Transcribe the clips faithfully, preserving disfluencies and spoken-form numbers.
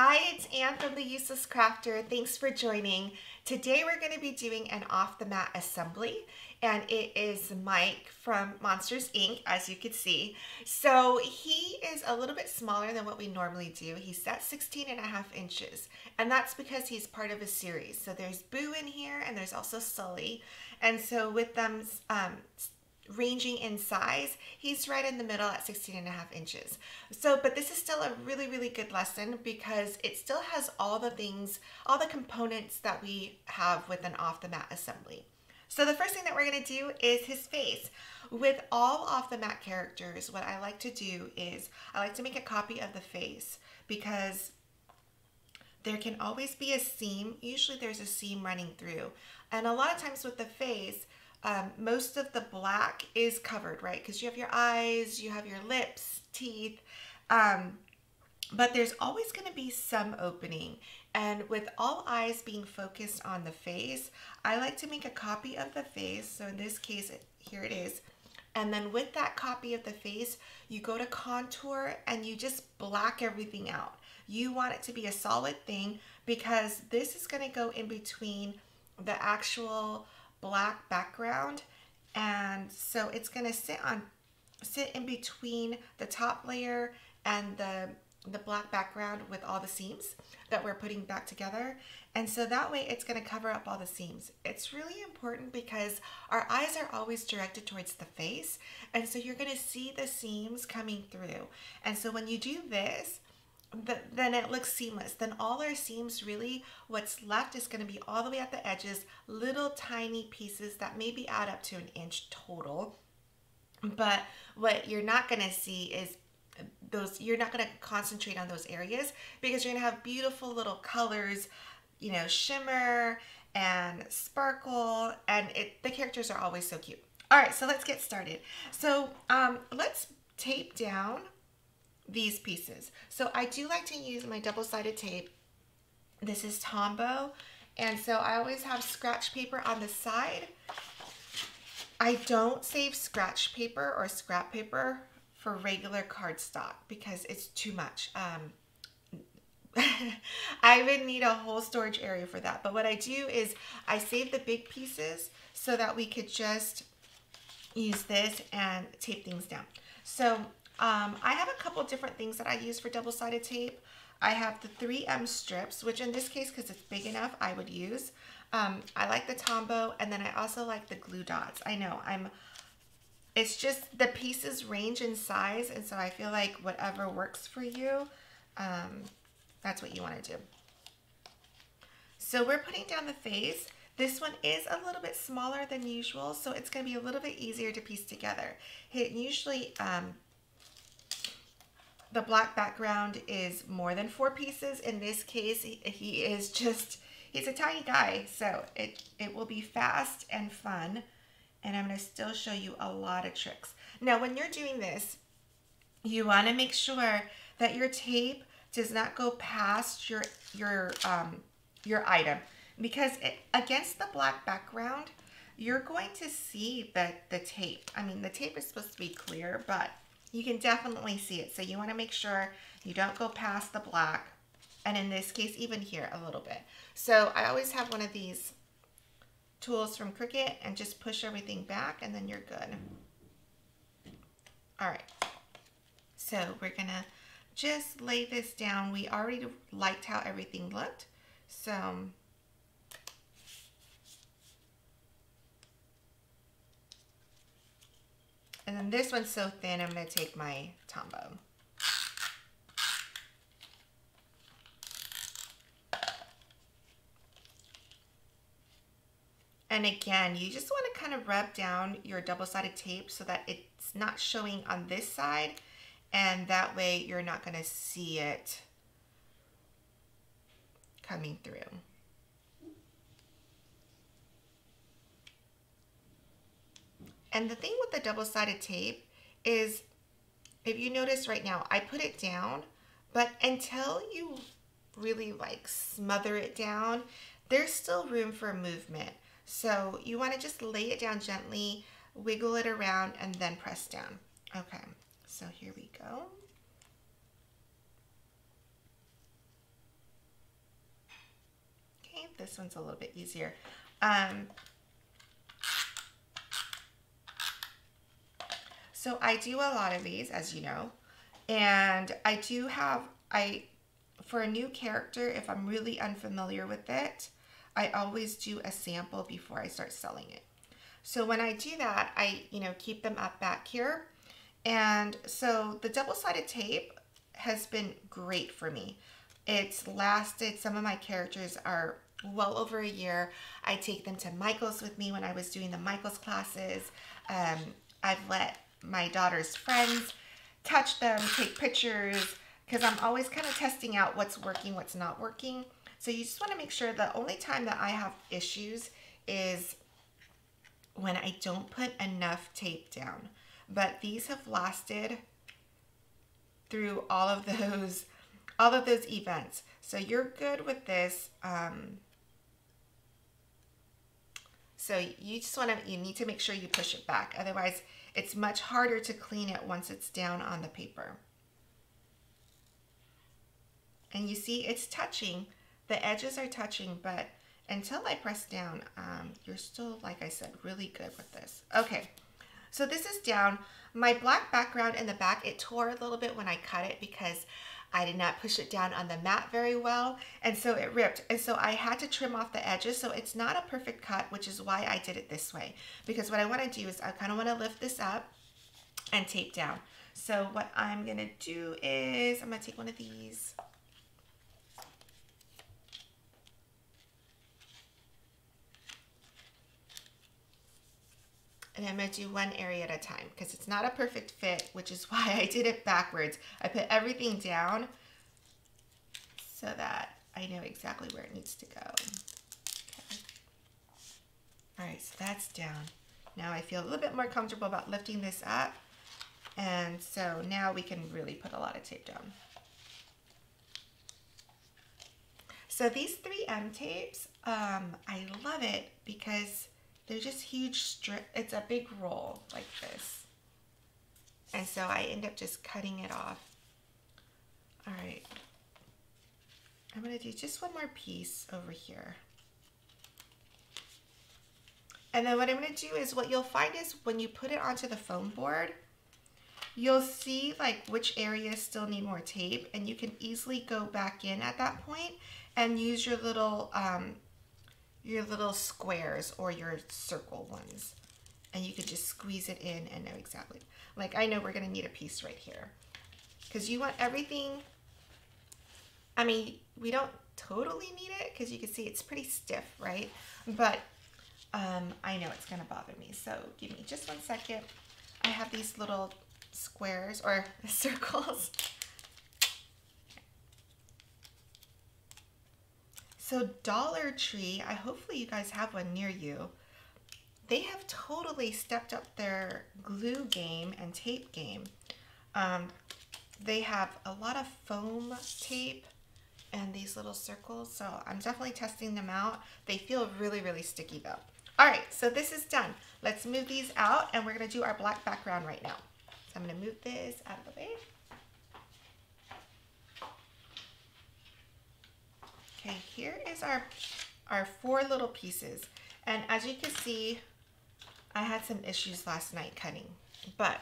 Hi, it's Anne from The Useless Crafter. Thanks for joining. Today we're going to be doing an off-the-mat assembly, and it is Mike from Monsters, Incorporated, as you can see. So he is a little bit smaller than what we normally do. He's at sixteen and a half inches, and that's because he's part of a series. So there's Boo in here, and there's also Sully, and so with them um, ranging in size, he's right in the middle at sixteen and a half inches. So, but this is still a really, really good lesson because it still has all the things, all the components that we have with an off-the-mat assembly. So the first thing that we're gonna do is his face. With all off-the-mat characters, what I like to do is I like to make a copy of the face because there can always be a seam. Usually there's a seam running through. And a lot of times with the face, Um, most of the black is covered, right? Because you have your eyes, you have your lips, teeth, um, but there's always going to be some opening. And with all eyes being focused on the face, I like to make a copy of the face. So in this case, here it is. And then with that copy of the face, you go to contour and you just black everything out. You want it to be a solid thing because this is going to go in between the actual black background, and so it's going to sit on sit in between the top layer and the the black background with all the seams that we're putting back together, and so that way it's going to cover up all the seams. It's really important because our eyes are always directed towards the face, and so you're going to see the seams coming through, and so when you do this, The, then it looks seamless. Then all our seams, really what's left is going to be all the way at the edges, little tiny pieces that maybe add up to an inch total. But what you're not going to see is those, you're not going to concentrate on those areas because you're going to have beautiful little colors, you know, shimmer and sparkle, and it, the characters are always so cute. All right, so let's get started. So um, let's tape down these pieces. So I do like to use my double-sided tape. This is Tombow, and so I always have scratch paper on the side. I don't save scratch paper or scrap paper for regular cardstock because it's too much. Um, I would need a whole storage area for that, but what I do is I save the big pieces so that we could just use this and tape things down. So Um, I have a couple different things that I use for double-sided tape. I have the three M strips, which in this case, because it's big enough, I would use. Um, I like the Tombow, and then I also like the glue dots. I know, I'm. It's just the pieces range in size, and so I feel like whatever works for you, um, that's what you want to do. So we're putting down the face. This one is a little bit smaller than usual, so it's going to be a little bit easier to piece together. It usually... Um, The black background is more than four pieces. In this case, he, he is just, he's a tiny guy. So it, it will be fast and fun. And I'm gonna still show you a lot of tricks. Now, when you're doing this, you wanna make sure that your tape does not go past your, your, um, your item. Because it, against the black background, you're going to see the, the tape. I mean, the tape is supposed to be clear, but you can definitely see it. So you want to make sure you don't go past the black. And in this case, even here a little bit. So I always have one of these tools from Cricut and just push everything back, and then you're good. All right. So we're going to just lay this down. We already liked how everything looked. So and then this one's so thin, I'm going to take my Tombow. And again, you just want to kind of rub down your double-sided tape so that it's not showing on this side. And that way you're not going to see it coming through. And the thing with the double-sided tape is, if you notice right now, I put it down, but until you really like smother it down, there's still room for movement. So you want to just lay it down gently, wiggle it around, and then press down. Okay, so here we go. this one's a little bit easier. Um, so I do a lot of these, as you know, and I do have, I for a new character, if I'm really unfamiliar with it, I always do a sample before I start selling it. So when I do that, I, you know, keep them up back here. And so the double-sided tape has been great for me. It's lasted, some of my characters are well over a year. I take them to Michael's with me when I was doing the Michael's classes. Um, I've let my daughter's friends touch them, take pictures, because I'm always kind of testing out what's working, what's not working. So you just want to make sure the only time that I have issues is when I don't put enough tape down. But these have lasted through all of those, all of those events. So you're good with this. Um, so you just want to, you need to make sure you push it back. Otherwise, it's much harder to clean it once it's down on the paper. And you see it's touching, the edges are touching, but until I press down, um, you're still, like I said, really good with this. Okay. So this is down. My black background in the back, it tore a little bit when I cut it because I did not push it down on the mat very well, and so it ripped. And so I had to trim off the edges, so it's not a perfect cut, which is why I did it this way. Because what I want to do is I kind of want to lift this up and tape down. So what I'm going to do is I'm going to take one of these. And I'm going to do one area at a time because it's not a perfect fit, which is why I did it backwards. I put everything down so that I know exactly where it needs to go. Okay. All right, so that's down. Now I feel a little bit more comfortable about lifting this up. And so now we can really put a lot of tape down. So these three M tapes, um, I love it because they're just huge strip. It's a big roll like this. And so I end up just cutting it off. All right. I'm going to do just one more piece over here. And then what I'm going to do is what you'll find is when you put it onto the foam board, you'll see like which areas still need more tape, and you can easily go back in at that point and use your little, um, your little squares or your circle ones, and you can just squeeze it in and know exactly. Like I know we're gonna need a piece right here because you want everything. I mean, we don't totally need it because you can see it's pretty stiff, right? But um, I know it's gonna bother me, so give me just one second. I have these little squares or circles. So Dollar Tree, I hopefully you guys have one near you. They have totally stepped up their glue game and tape game. Um, they have a lot of foam tape and these little circles. So I'm definitely testing them out. They feel really, really sticky though. All right, so this is done. Let's move these out and we're gonna do our black background right now. So I'm gonna move this out of the way. Okay, here is our, our four little pieces. And as you can see, I had some issues last night cutting, but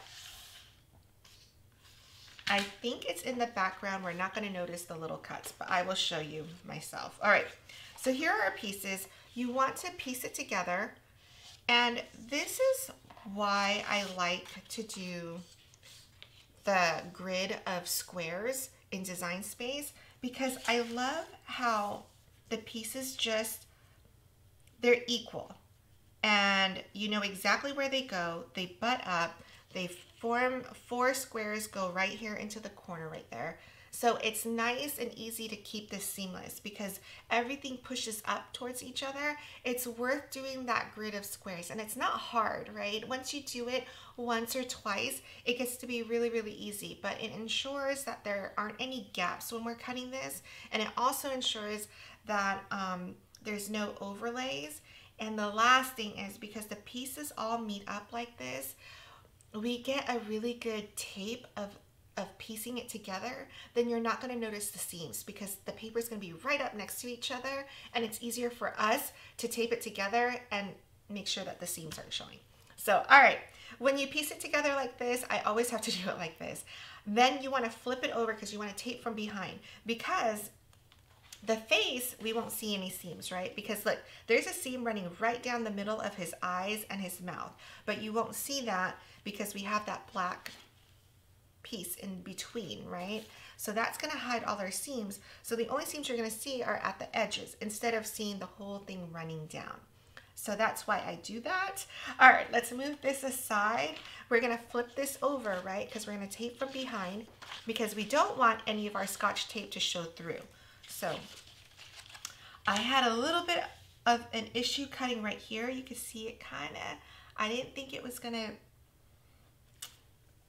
I think it's in the background. We're not gonna notice the little cuts, but I will show you myself. All right, so here are our pieces. You want to piece it together. And this is why I like to do the grid of squares in Design Space, because I love how the pieces just, they're equal and you know exactly where they go. They butt up, they form four squares, go right here into the corner right there. So it's nice and easy to keep this seamless because everything pushes up towards each other. It's worth doing that grid of squares, and it's not hard, right? Once you do it once or twice, it gets to be really, really easy, but it ensures that there aren't any gaps when we're cutting this, and it also ensures that um, there's no overlays. And the last thing is because the pieces all meet up like this, we get a really good tape of of piecing it together, then you're not going to notice the seams because the paper is going to be right up next to each other, and it's easier for us to tape it together and make sure that the seams aren't showing. So, all right, when you piece it together like this, I always have to do it like this. Then you want to flip it over because you want to tape from behind, because the face, we won't see any seams, right? Because look, there's a seam running right down the middle of his eyes and his mouth, but you won't see that because we have that black piece in between, right? So that's gonna hide all our seams. So the only seams you're gonna see are at the edges instead of seeing the whole thing running down. So that's why I do that. All right, let's move this aside. We're gonna flip this over, right? Because we're gonna tape from behind because we don't want any of our Scotch tape to show through. So I had a little bit of an issue cutting right here. You can see it kinda, I didn't think it was gonna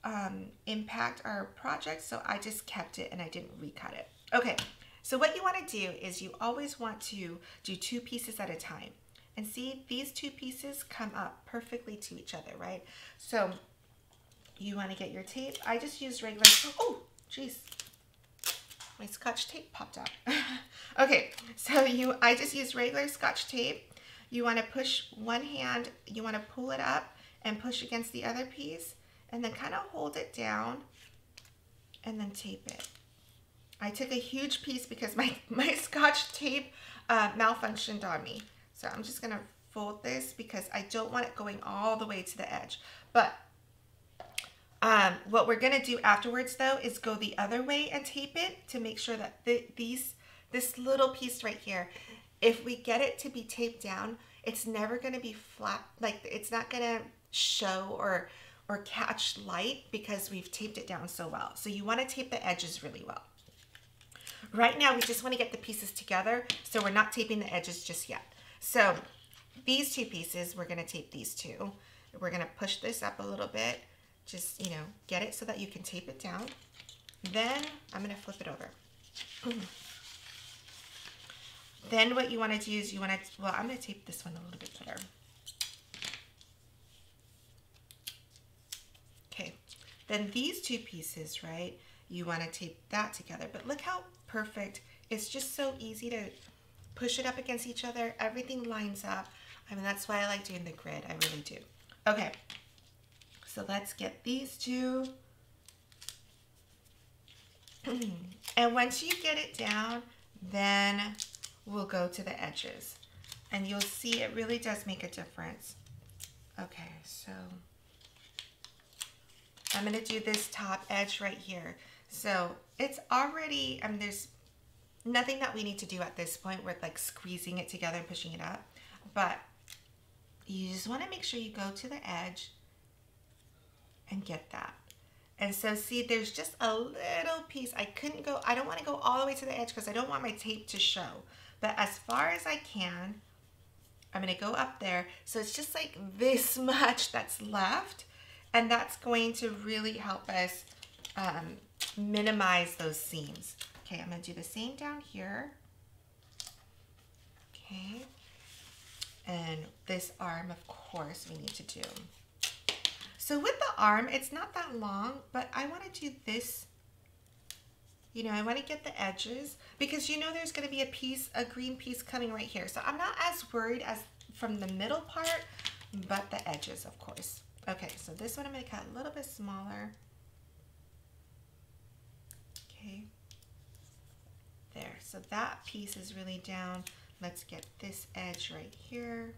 Um, impact our project, so I just kept it and I didn't recut it. Okay, so what you want to do is you always want to do two pieces at a time, and see, these two pieces come up perfectly to each other, right? So you want to get your tape. I just used regular, oh geez, my Scotch tape popped out. Okay, so you I just used regular Scotch tape. You want to push one hand, you want to pull it up and push against the other piece, and then kind of hold it down and then tape it. I took a huge piece because my, my Scotch tape uh, malfunctioned on me. So I'm just gonna fold this because I don't want it going all the way to the edge. But um, what we're gonna do afterwards though is go the other way and tape it to make sure that th these, this little piece right here, if we get it to be taped down, it's never gonna be flat, like it's not gonna show or or catch light because we've taped it down so well. So you want to tape the edges really well. Right now, we just want to get the pieces together, so we're not taping the edges just yet. So these two pieces, we're going to tape these two. We're going to push this up a little bit, just, you know, get it so that you can tape it down. Then I'm going to flip it over. Mm. Then what you want to do is you want to, well, I'm going to tape this one a little bit better. Then these two pieces, right, you want to tape that together. But look how perfect. It's just so easy to push it up against each other. Everything lines up. I mean, that's why I like doing the grid. I really do. Okay, so let's get these two. And once you get it down, then we'll go to the edges. And you'll see it really does make a difference. Okay, so I'm going to do this top edge right here. So it's already, I mean, there's nothing that we need to do at this point. We're like squeezing it together and pushing it up, but you just want to make sure you go to the edge and get that. And so see, there's just a little piece. I couldn't go, I don't want to go all the way to the edge because I don't want my tape to show, but as far as I can, I'm going to go up there. So it's just like this much that's left. And that's going to really help us um, minimize those seams. Okay, I'm gonna do the same down here. Okay, and this arm, of course, we need to do. So with the arm, it's not that long, but I wanna do this, you know, I wanna get the edges because you know there's gonna be a piece, a green piece coming right here. So I'm not as worried as from the middle part, but the edges, of course. Okay, so this one I'm going to cut a little bit smaller. Okay, there. So that piece is really down. Let's get this edge right here.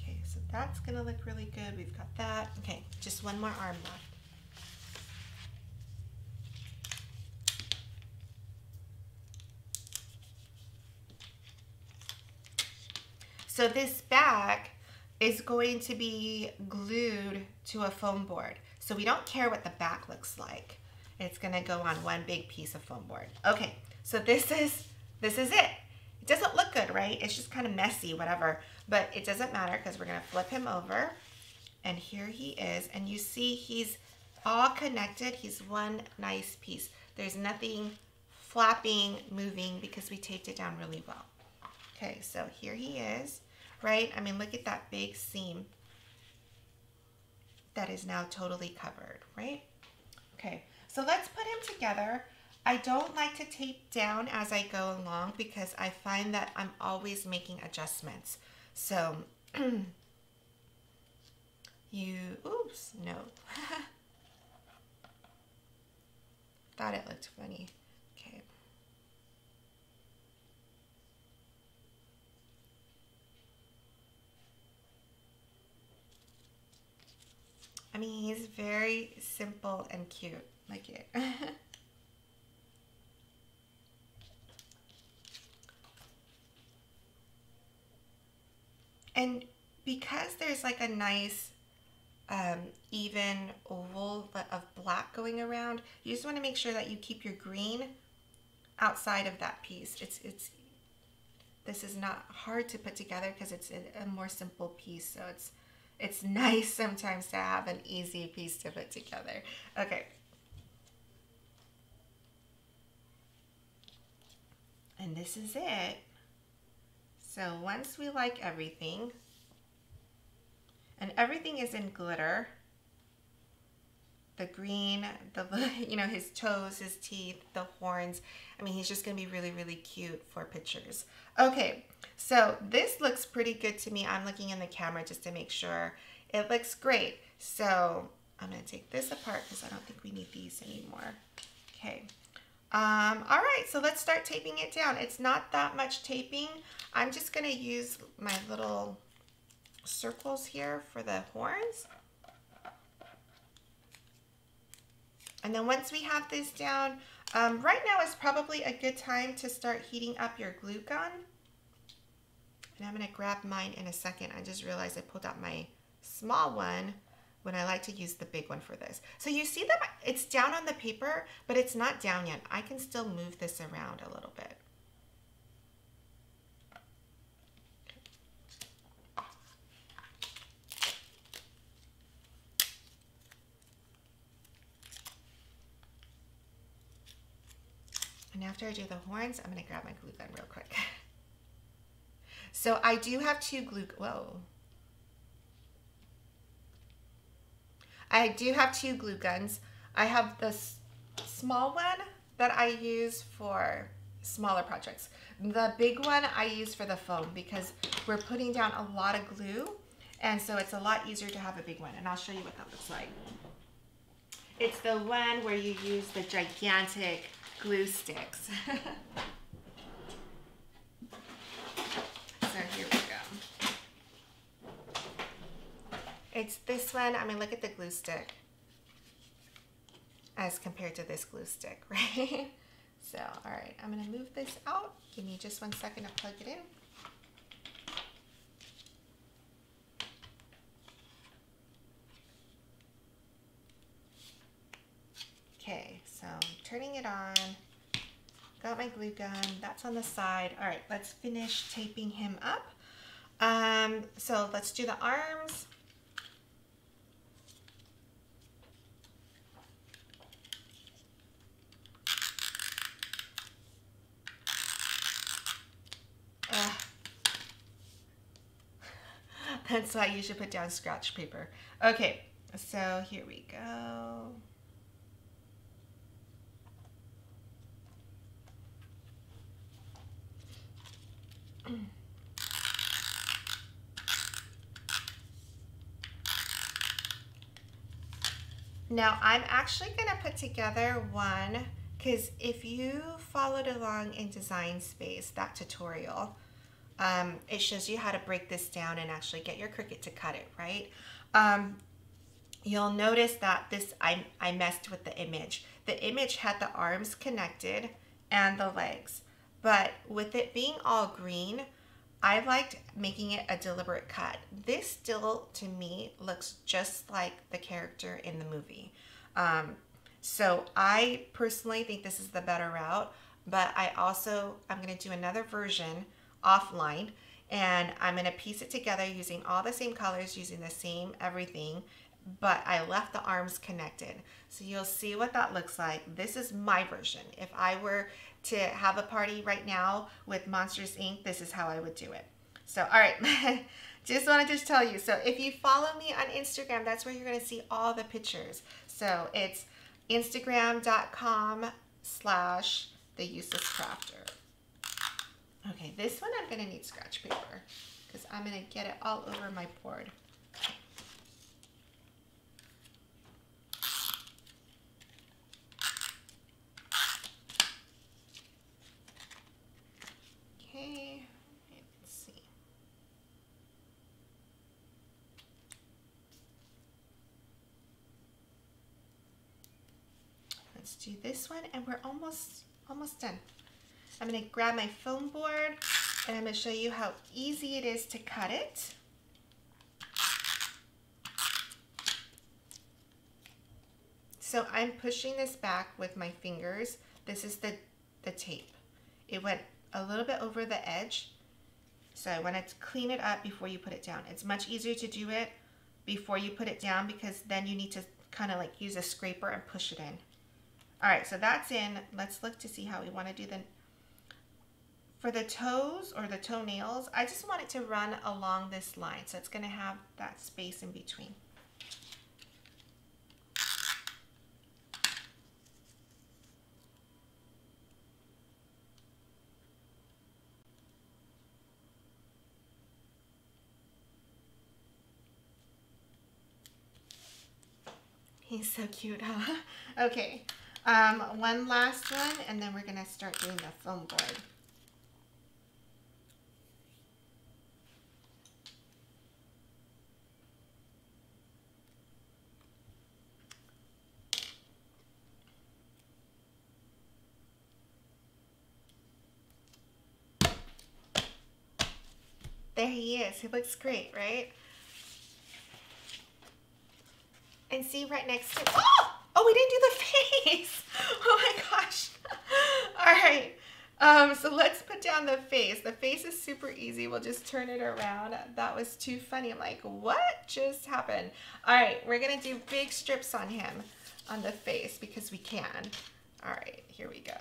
Okay, so that's going to look really good. We've got that. Okay, just one more arm left. So this back is going to be glued to a foam board. So we don't care what the back looks like. It's gonna go on one big piece of foam board. Okay, so this is, this is it. It doesn't look good, right? It's just kind of messy, whatever, but it doesn't matter because we're gonna flip him over and here he is. And you see he's all connected. He's one nice piece. There's nothing flapping, moving because we taped it down really well. Okay, so here he is. right? I mean, look at that big seam that is now totally covered, right? Okay, so let's put him together. I don't like to tape down as I go along because I find that I'm always making adjustments. So you, oops, no. Thought it looked funny. Okay. I mean, he's very simple and cute, like it. And because there's like a nice um, even oval of black going around, you just want to make sure that you keep your green outside of that piece. It's, it's, this is not hard to put together because it's a, a more simple piece. So it's, it's nice sometimes to have an easy piece to put together. Okay. And this is it. So once we like everything, and everything is in glitter, the green, the, you know, his toes, his teeth, the horns. I mean, he's just gonna be really, really cute for pictures. Okay, so this looks pretty good to me. I'm looking in the camera just to make sure it looks great. So I'm gonna take this apart because I don't think we need these anymore. Okay. Um, all right, so let's start taping it down. It's not that much taping. I'm just gonna use my little circles here for the horns. And then once we have this down, um, right now is probably a good time to start heating up your glue gun. And I'm gonna grab mine in a second. I just realized I pulled out my small one when I like to use the big one for this. So you see that it's down on the paper, but it's not down yet. I can still move this around a little bit. And after I do the horns, I'm gonna grab my glue gun real quick. So I do have two glue, whoa. I do have two glue guns. I have this small one that I use for smaller projects. The big one I use for the foam because we're putting down a lot of glue, and so it's a lot easier to have a big one, and I'll show you what that looks like. It's the one where you use the gigantic glue sticks. So here we go. It's this one. I mean, look at the glue stick as compared to this glue stick, right? So, all right, I'm gonna move this out. Give me just one second to plug it in. Okay, so I'm turning it on. Got my glue gun, that's on the side. All right, let's finish taping him up. Um, so let's do the arms. That's why you should put down scratch paper. Okay, so here we go. Now I'm actually gonna put together one, because if you followed along in Design Space, that tutorial, Um, it shows you how to break this down and actually get your Cricut to cut it, right? Um, you'll notice that this, I, I messed with the image. The image had the arms connected and the legs, but with it being all green, I liked making it a deliberate cut. This still, to me, looks just like the character in the movie. Um, so I personally think this is the better route, but I also, I'm gonna do another version offline, and I'm gonna piece it together using all the same colors, using the same everything, but I left the arms connected. So you'll see what that looks like. This is my version. If I were to have a party right now with Monsters, Incorporated, this is how I would do it. So, all right. Just wanted to tell you. So if you follow me on Instagram, that's where you're going to see all the pictures. So it's instagram.com slash the useless crafter. Okay, this one I'm going to need scratch paper because I'm going to get it all over my board. Let's do this one, and we're almost almost done. I'm going to grab my foam board, and I'm going to show you how easy it is to cut it. So I'm pushing this back with my fingers. This is the, the tape. It went a little bit over the edge, so I want to clean it up before you put it down. It's much easier to do it before you put it down because then you need to kind of like use a scraper and push it in. All right, so that's in. Let's look to see how we want to do the, for the toes or the toenails, I just want it to run along this line. So it's going to have that space in between. He's so cute, huh? Okay. Um, one last one, and then we're gonna start doing the foam board. There he is. He looks great, right? And see right next to. Oh! Oh, we didn't do the face. Oh my gosh. All right. Um, so let's put down the face. The face is super easy. We'll just turn it around. That was too funny. I'm like, what just happened? All right. We're going to do big strips on him, on the face, because we can. All right. Here we go.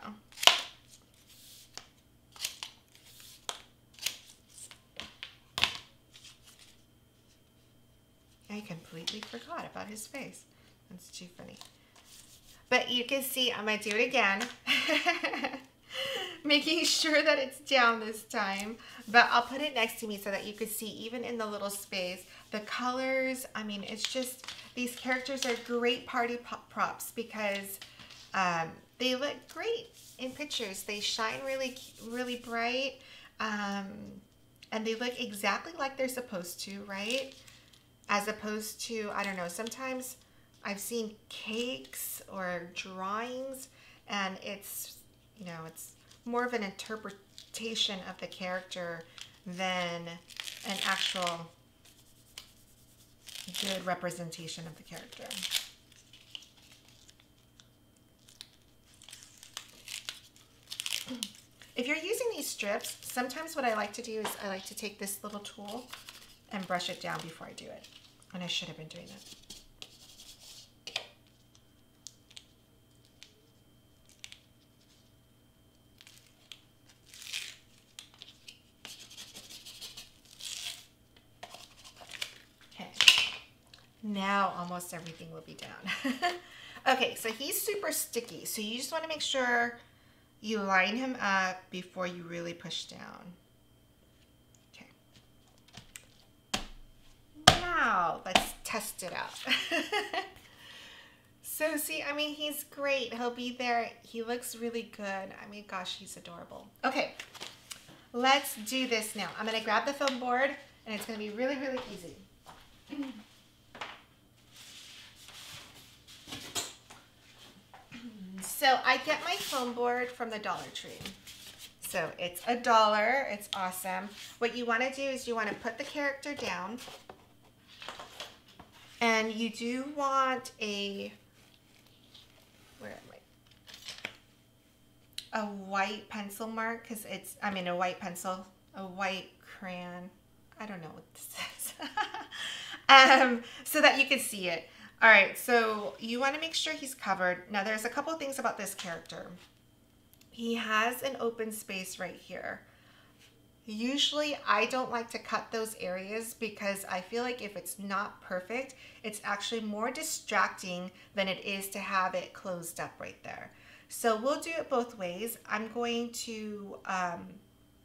I completely forgot about his face. That's too funny. But you can see, I'm going to do it again, making sure that it's down this time, but I'll put it next to me so that you can see even in the little space, the colors. I mean, it's just, these characters are great party pop props because um, they look great in pictures. They shine really, really bright, um, and they look exactly like they're supposed to, right? As opposed to, I don't know, sometimes I've seen cakes or drawings, and it's, you know, it's more of an interpretation of the character than an actual good representation of the character. If you're using these strips, sometimes what I like to do is I like to take this little tool and brush it down before I do it. And I should have been doing that. Now almost everything will be down. Okay, so he's super sticky, so you just want to make sure you line him up before you really push down. Okay. Now let's test it out. So see, I mean, he's great. He'll be there. He looks really good. I mean, gosh, he's adorable. Okay, let's do this now. I'm going to grab the foam board, and it's going to be really, really easy. So I get my foam board from the Dollar Tree. So it's a dollar, it's awesome. What you wanna do is you wanna put the character down, and you do want a, where am I? A white pencil mark, cause it's, I mean a white pencil, a white crayon. I don't know what this is. um, so that you can see it. All right, so you want to make sure he's covered. Now, there's a couple things about this character. He has an open space right here. Usually I don't like to cut those areas because I feel like if it's not perfect, it's actually more distracting than it is to have it closed up right there. So we'll do it both ways. I'm going to, um,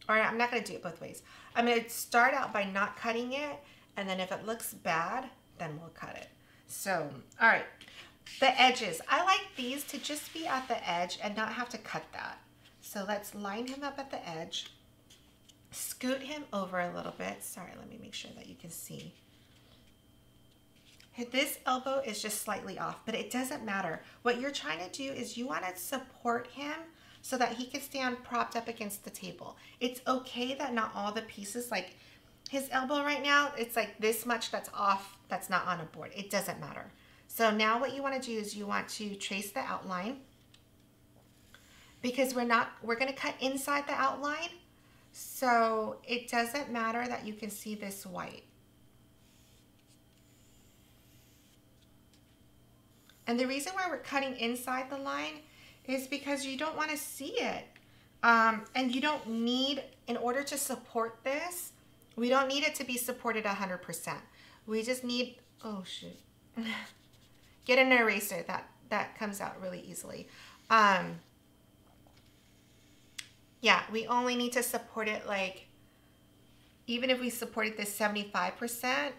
or I'm not gonna do it both ways. I'm gonna start out by not cutting it, and then if it looks bad, then we'll cut it. So, all right, the edges. I like these to just be at the edge and not have to cut that. So let's line him up at the edge, scoot him over a little bit. Sorry, let me make sure that you can see. This elbow is just slightly off, but it doesn't matter. What you're trying to do is you want to support him so that he can stand propped up against the table. It's okay that not all the pieces, like his elbow right now, it's like this much that's off, that's not on a board. It doesn't matter. So now what you want to do is you want to trace the outline, because we're not, we're going to cut inside the outline. So it doesn't matter that you can see this white. And the reason why we're cutting inside the line is because you don't want to see it. Um, and you don't need, in order to support this, we don't need it to be supported one hundred percent. We just need, oh shoot, get an eraser. That, that comes out really easily. Um, yeah, we only need to support it like, even if we supported this seventy-five percent,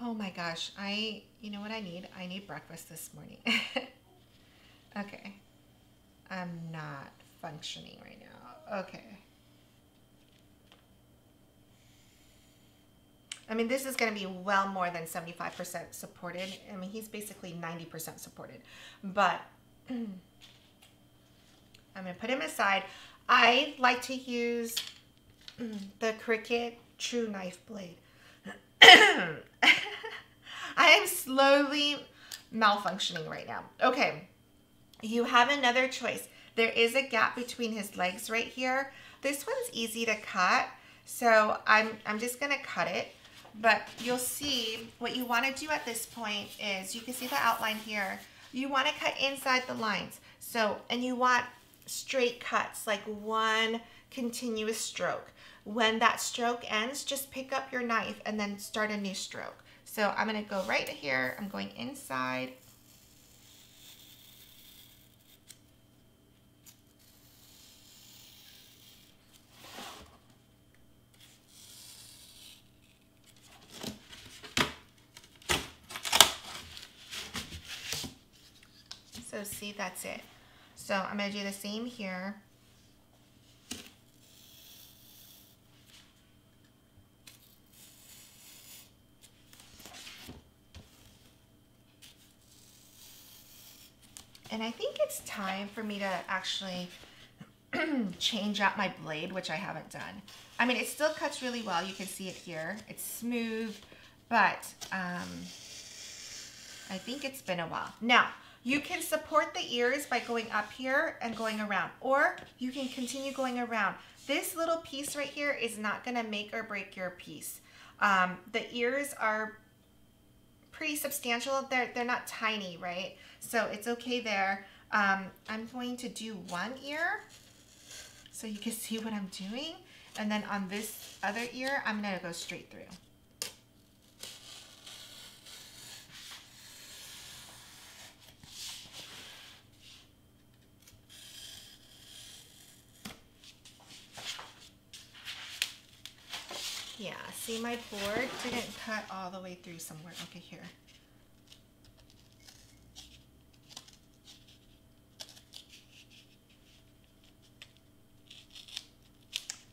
oh my gosh, I, you know what I need? I need breakfast this morning. Okay. I'm not functioning right now. Okay. I mean, this is going to be well more than seventy-five percent supported. I mean, he's basically ninety percent supported, but I'm going to put him aside. I like to use the Cricut True Knife Blade. I am slowly malfunctioning right now. Okay, you have another choice. There is a gap between his legs right here. This one's easy to cut, so I'm, I'm just gonna cut it, but you'll see what you wanna do at this point is, you can see the outline here. You wanna cut inside the lines. So, and you want straight cuts, like one continuous stroke. When that stroke ends, just pick up your knife and then start a new stroke. So I'm gonna go right here, I'm going inside. So see, that's it. So I'm gonna do the same here. And I think it's time for me to actually change out my blade, which I haven't done. I mean, it still cuts really well. You can see it here. It's smooth, but um, I think it's been a while. Now, you can support the ears by going up here and going around, or you can continue going around. This little piece right here is not going to make or break your piece. Um, the ears are pretty substantial. They're, they're not tiny, right? So it's okay there. Um, I'm going to do one ear so you can see what I'm doing. And then on this other ear, I'm gonna go straight through. Yeah, see, my board didn't cut all the way through somewhere. Okay, here.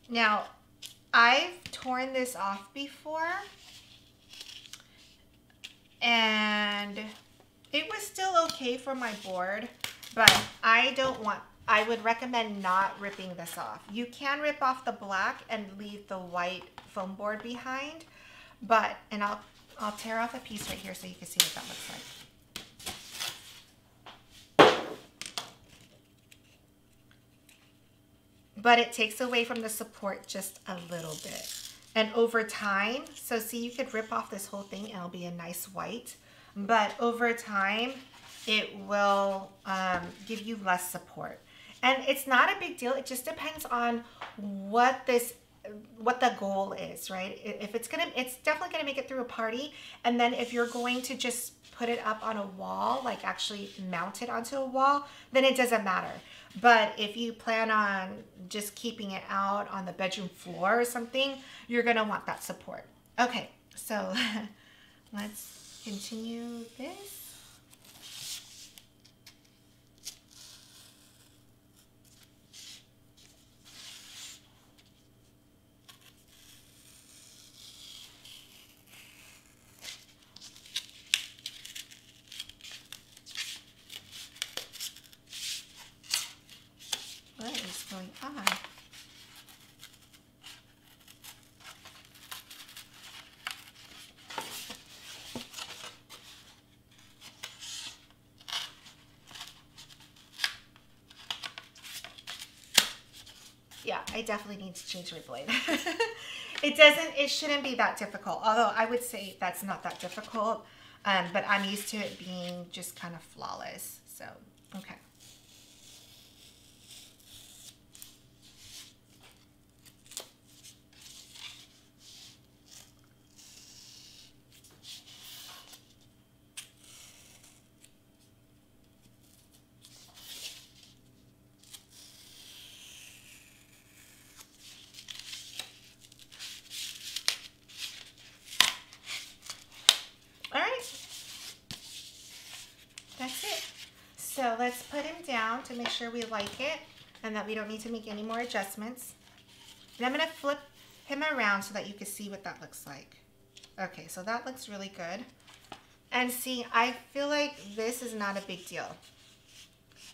Now, I've torn this off before, and it was still okay for my board, but I don't want, I would recommend not ripping this off. You can rip off the black and leave the white foam board behind, but, and I'll, I'll tear off a piece right here so you can see what that looks like. But it takes away from the support just a little bit. And over time, so see, you could rip off this whole thing and it'll be a nice white, but over time, it will um, give you less support. And it's not a big deal. It just depends on what this what the goal is, right? If it's gonna, it's definitely gonna make it through a party. And then if you're going to just put it up on a wall, like actually mount it onto a wall, then it doesn't matter. But if you plan on just keeping it out on the bedroom floor or something, you're gonna want that support. Okay, so let's continue this. Yeah, I definitely need to change my blade. It doesn't, it shouldn't be that difficult. Although I would say that's not that difficult, um, but I'm used to it being just kind of flawless. So, okay. Let's put him down to make sure we like it and that we don't need to make any more adjustments. And I'm going to flip him around so that you can see what that looks like. Okay, so that looks really good. And see, I feel like this is not a big deal.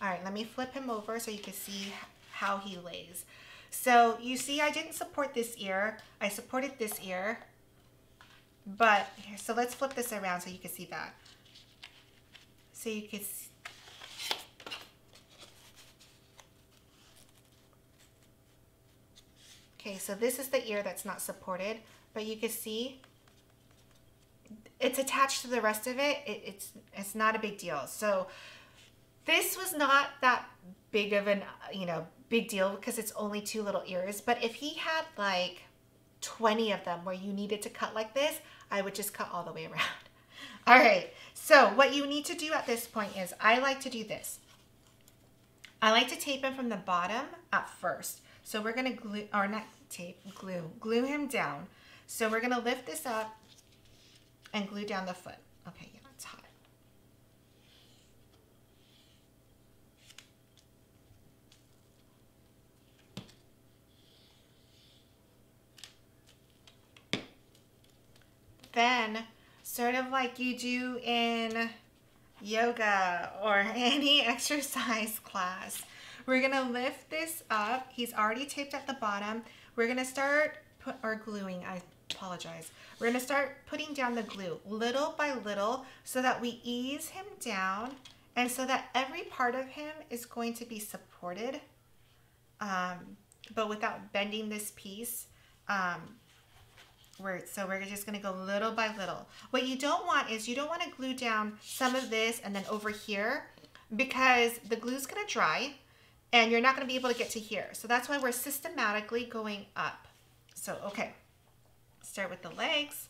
All right, let me flip him over so you can see how he lays. So you see, I didn't support this ear. I supported this ear. But, so let's flip this around so you can see that. So you can see. Okay, so this is the ear that's not supported, but you can see it's attached to the rest of it. it it's, it's not a big deal. So this was not that big of an, you know, big deal because it's only two little ears. But if he had like twenty of them where you needed to cut like this, I would just cut all the way around. All right, so what you need to do at this point is I like to do this. I like to tape him from the bottom at first. So we're gonna glue, or not tape, glue, glue him down. So we're gonna lift this up and glue down the foot. Okay, yeah, it's hot. Then, sort of like you do in yoga or any exercise class, we're gonna lift this up. He's already taped at the bottom. We're gonna start, put, or gluing, I apologize. We're gonna start putting down the glue little by little so that we ease him down and so that every part of him is going to be supported, um, but without bending this piece. Um, we're, so we're just gonna go little by little. What you don't want is you don't wanna glue down some of this and then over here because the glue's gonna dry and you're not gonna be able to get to here. So that's why we're systematically going up. So, okay, start with the legs.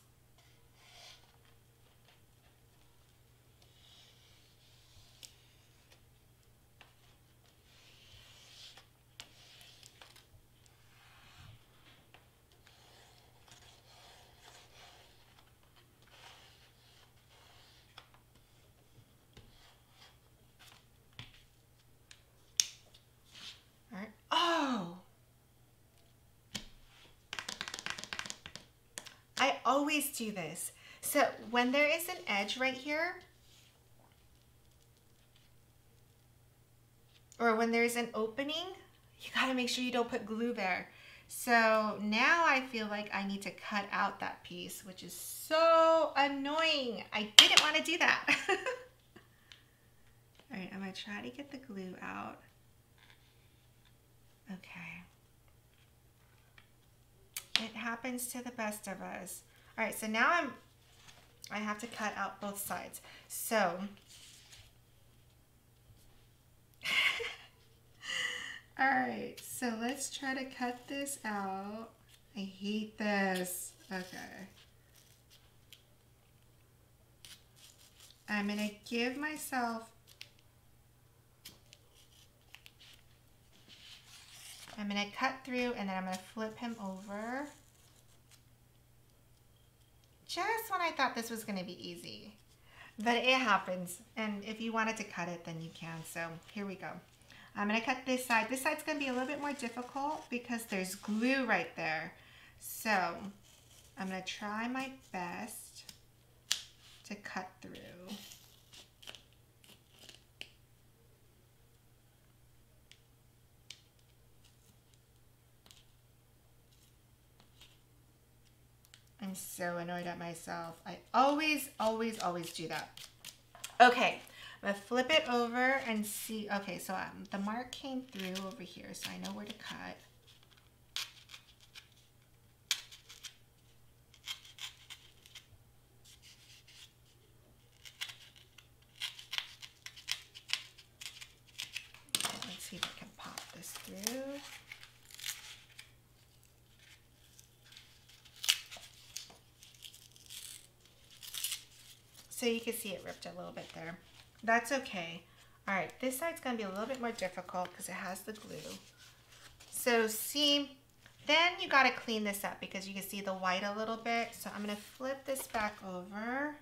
Always do this. So when there is an edge right here, or when there's an opening, you gotta make sure you don't put glue there. So now I feel like I need to cut out that piece, which is so annoying. I didn't want to do that. All right, I'm gonna try to get the glue out. Okay. It happens to the best of us. All right, so now I'm, I have to cut out both sides. So, all right, so let's try to cut this out. I hate this. Okay. I'm gonna give myself, I'm gonna cut through and then I'm gonna flip him over. Just when I thought this was gonna be easy, but it happens. And if you wanted to cut it, then you can. So here we go. I'm gonna cut this side. This side's gonna be a little bit more difficult because there's glue right there. So I'm gonna try my best to cut through. I'm so annoyed at myself. I always, always, always do that. Okay, I'm gonna flip it over and see. Okay, so um, the mark came through over here, so I know where to cut. Let's see if I can pop this through. So you can see it ripped a little bit there. That's okay. All right, this side's gonna be a little bit more difficult because it has the glue. So see, then you gotta clean this up because you can see the white a little bit. So I'm gonna flip this back over.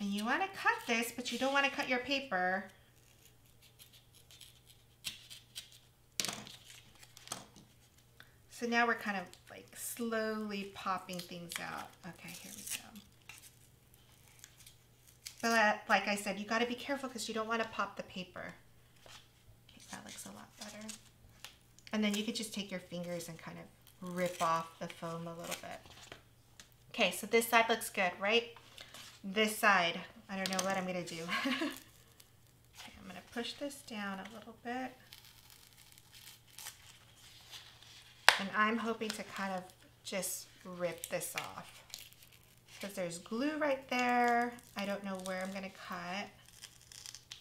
And you wanna cut this, but you don't wanna cut your paper. So now we're kind of like slowly popping things out. Okay, here we go. But like I said, you gotta be careful because you don't wanna pop the paper. Okay, that looks a lot better. And then you could just take your fingers and kind of rip off the foam a little bit. Okay, so this side looks good, right? This side, I don't know what I'm gonna do. Okay, I'm gonna push this down a little bit. And I'm hoping to kind of just rip this off because there's glue right there. I don't know where I'm gonna cut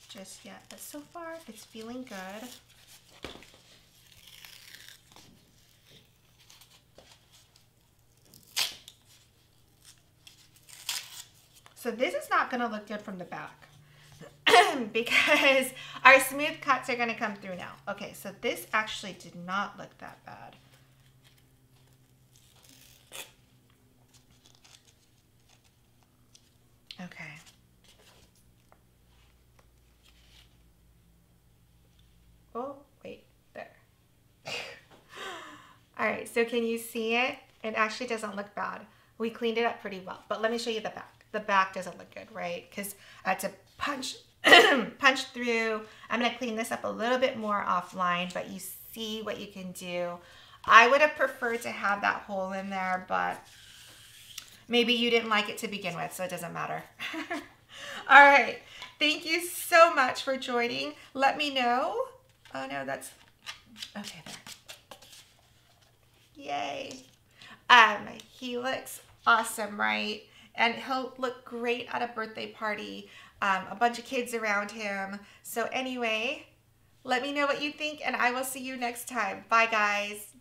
just yet, but so far it's feeling good. So this is not gonna look good from the back because our smooth cuts are gonna come through now. Okay, so this actually did not look that bad. Okay. Oh, wait, there. All right, so can you see it? It actually doesn't look bad. We cleaned it up pretty well, but let me show you the back. The back doesn't look good, right? Because I had to punch, punch through. I'm gonna clean this up a little bit more offline, but you see what you can do. I would have preferred to have that hole in there, but maybe you didn't like it to begin with, so it doesn't matter. All right, thank you so much for joining. Let me know. Oh no, that's, okay there. Yay. Um, he looks awesome, right? And he'll look great at a birthday party, um, a bunch of kids around him. So anyway, let me know what you think and I will see you next time. Bye guys.